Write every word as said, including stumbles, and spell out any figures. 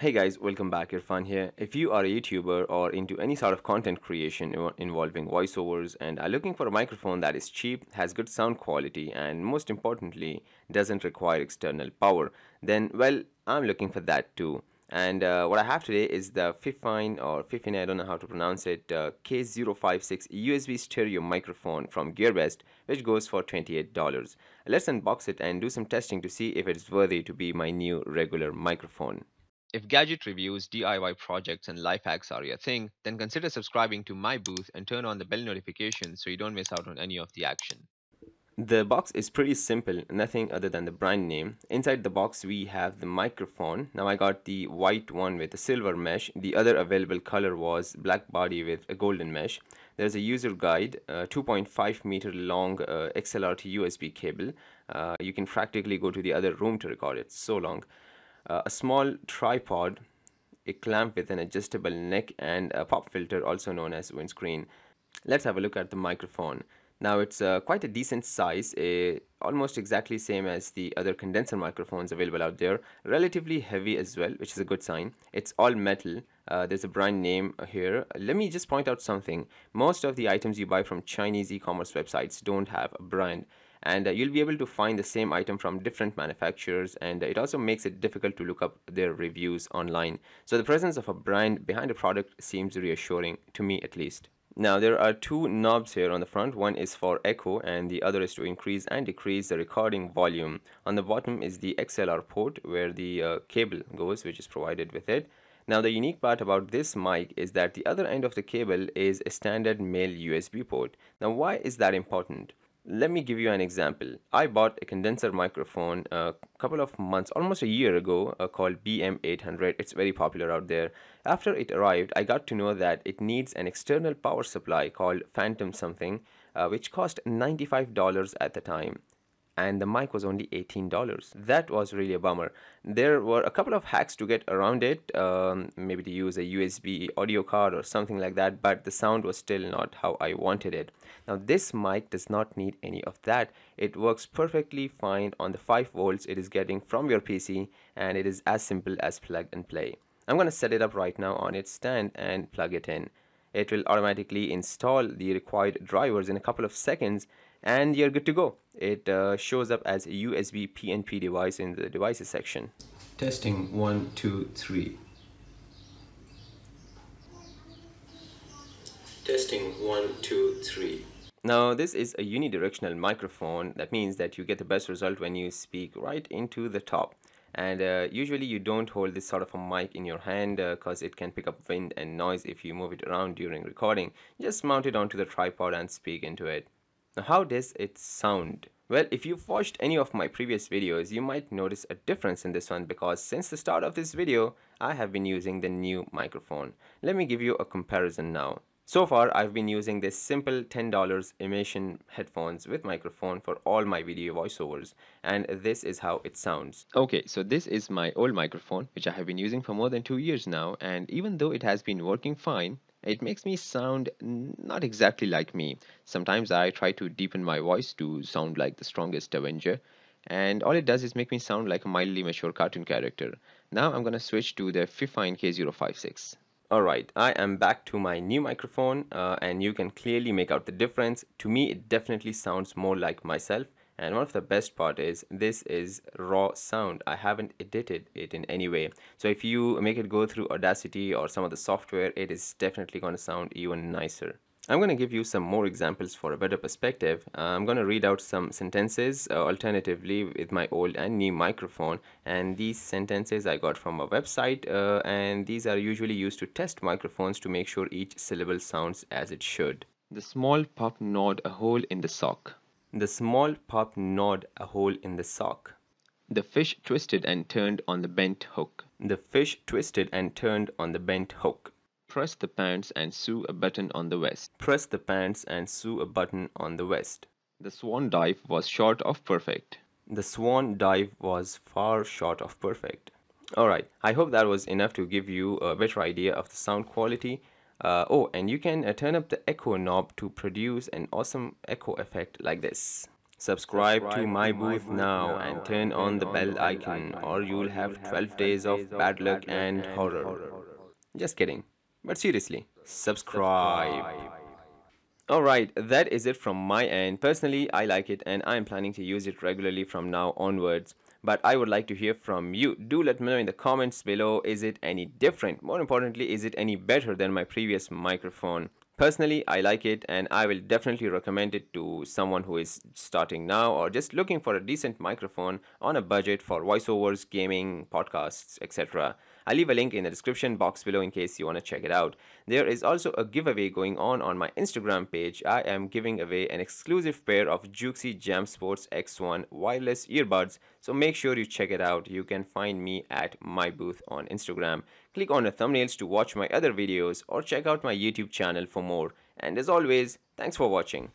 Hey guys, welcome back. Irfan here. If you are a YouTuber or into any sort of content creation involving voiceovers and are looking for a microphone that is cheap, has good sound quality, and most importantly, doesn't require external power, then well, I'm looking for that too. And uh, what I have today is the Fifine or Fifine, I don't know how to pronounce it, uh, K zero five six U S B stereo microphone from Gearbest, which goes for twenty-eight dollars. Let's unbox it and do some testing to see if it's worthy to be my new regular microphone. If gadget reviews, D I Y projects, and life hacks are your thing, then consider subscribing to MiiBooth and turn on the bell notification so you don't miss out on any of the action. The box is pretty simple, nothing other than the brand name. Inside the box we have the microphone. Now I got the white one with a silver mesh. The other available color was black body with a golden mesh. There's a user guide, uh, two point five meter long uh, X L R to U S B cable. Uh, you can practically go to the other room to record, it's so long. Uh, a small tripod, a clamp with an adjustable neck, and a pop filter, also known as windscreen. Let's have a look at the microphone. Now it's uh, quite a decent size, uh, almost exactly same as the other condenser microphones available out there. Relatively heavy as well, which is a good sign. It's all metal. Uh, there's a brand name here. Let me just point out something. Most of the items you buy from Chinese e-commerce websites don't have a brand. And uh, you'll be able to find the same item from different manufacturers, and it also makes it difficult to look up their reviews online. So the presence of a brand behind a product seems reassuring, to me at least. Now there are two knobs here on the front. One is for echo and the other is to increase and decrease the recording volume. On the bottom is the X L R port where the uh, cable goes, which is provided with it. Now the unique part about this mic is that the other end of the cable is a standard male U S B port. Now why is that important? Let me give you an example. I bought a condenser microphone a couple of months, almost a year ago, uh, called B M eight hundred. It's very popular out there. After it arrived, I got to know that it needs an external power supply called Phantom something, uh, which cost ninety-five dollars at the time. And the mic was only eighteen dollars. That was really a bummer. There were a couple of hacks to get around it, um, maybe to use a U S B audio card or something like that, but the sound was still not how I wanted it. Now this mic does not need any of that. It works perfectly fine on the five volts it is getting from your P C, and it is as simple as plug and play. I'm going to set it up right now on its stand and plug it in. It will automatically install the required drivers in a couple of seconds, and you're good to go. It uh, shows up as a U S B P N P device in the devices section. Testing one, two, three. Testing one, two, three. Now this is a unidirectional microphone. That means that you get the best result when you speak right into the top. And uh, usually you don't hold this sort of a mic in your hand because uh, it can pick up wind and noise if you move it around during recording. Just mount it onto the tripod and speak into it. Now how does it sound? Well, if you've watched any of my previous videos, you might notice a difference in this one because since the start of this video, I have been using the new microphone. Let me give you a comparison now. So far, I've been using this simple ten dollar Imation headphones with microphone for all my video voiceovers, and this is how it sounds. Okay, so this is my old microphone, which I have been using for more than two years now, and even though it has been working fine, it makes me sound not exactly like me. Sometimes I try to deepen my voice to sound like the strongest Avenger, and all it does is make me sound like a mildly mature cartoon character. Now I'm gonna switch to the Fifine K zero five six. Alright, I am back to my new microphone, uh, and you can clearly make out the difference. To me, it definitely sounds more like myself, and one of the best part is this is raw sound. I haven't edited it in any way. So if you make it go through Audacity or some of the software, it is definitely going to sound even nicer. I'm going to give you some more examples for a better perspective. Uh, I'm going to read out some sentences uh, alternatively with my old and new microphone, and these sentences I got from a website, uh, and these are usually used to test microphones to make sure each syllable sounds as it should. The small pup gnawed a hole in the sock. The small pup gnawed a hole in the sock. The fish twisted and turned on the bent hook. The fish twisted and turned on the bent hook. Press the pants and sew a button on the vest. Press the pants and sew a button on the vest. The swan dive was short of perfect. The swan dive was far short of perfect. Alright, I hope that was enough to give you a better idea of the sound quality. Uh, oh, and you can uh, turn up the echo knob to produce an awesome echo effect like this. Subscribe to MiiBooth now and turn on the bell icon, or you'll have twelve days of bad luck and horror. Just kidding, but seriously, subscribe. Alright, that is it from my end. Personally, I like it and I am planning to use it regularly from now onwards. But I would like to hear from you. Do let me know in the comments below, is it any different? More importantly, is it any better than my previous microphone? Personally, I like it and I will definitely recommend it to someone who is starting now or just looking for a decent microphone on a budget for voiceovers, gaming, podcasts, et cetera. I'll leave a link in the description box below in case you want to check it out. There is also a giveaway going on on my Instagram page. I am giving away an exclusive pair of Jukesy Jam Sports X one wireless earbuds, so make sure you check it out. You can find me at MiiBooth on Instagram. Click on the thumbnails to watch my other videos or check out my YouTube channel for more. And as always, thanks for watching.